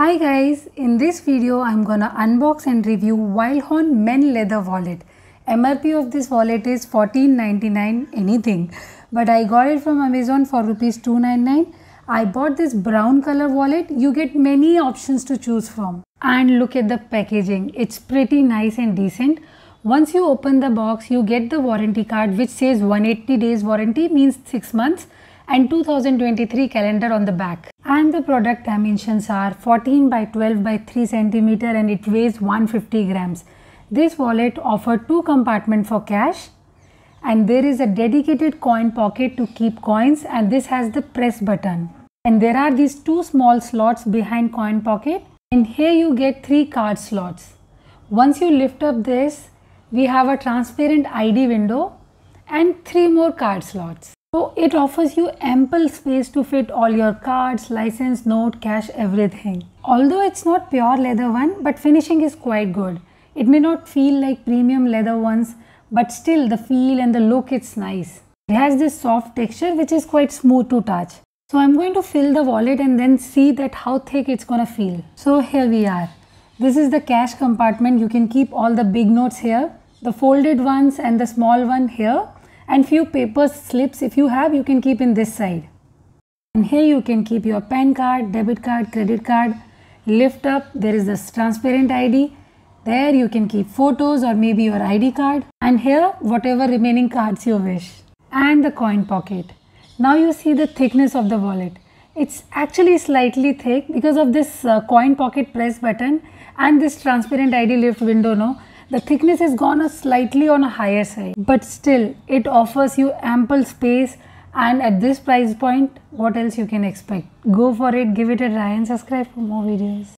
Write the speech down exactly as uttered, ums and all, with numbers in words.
Hi guys, in this video I'm gonna unbox and review Wildhorn Men Leather Wallet. M R P of this wallet is fourteen ninety-nine anything, but I got it from Amazon for rupees two ninety-nine. I bought this brown color wallet. You get many options to choose from. And look at the packaging, it's pretty nice and decent. Once you open the box, you get the warranty card which says one hundred eighty days warranty, means six months, and two thousand twenty-three calendar on the back. And the product dimensions are fourteen by twelve by three centimeter and it weighs one hundred fifty grams. This wallet offers two compartments for cash, and there is a dedicated coin pocket to keep coins, and this has the press button. And there are these two small slots behind coin pocket, and here you get three card slots. Once you lift up this, we have a transparent I D window and three more card slots. So it offers you ample space to fit all your cards, license, note, cash, everything. Although it's not pure leather one, but finishing is quite good. It may not feel like premium leather ones, but still the feel and the look, it's nice. It has this soft texture which is quite smooth to touch. So I'm going to fill the wallet and then see that how thick it's gonna feel. So here we are. This is the cash compartment. You can keep all the big notes here, the folded ones and the small one here. And few paper slips if you have, you can keep in this side. And here you can keep your PAN card, debit card, credit card. Lift up, there is this transparent I D. There you can keep photos or maybe your I D card. And here, whatever remaining cards you wish. And the coin pocket. Now you see the thickness of the wallet. It's actually slightly thick because of this uh, coin pocket press button and this transparent I D lift window, no? The thickness has gone a slightly on a higher side, but still it offers you ample space, and at this price point, what else you can expect? Go for it, give it a try and subscribe for more videos.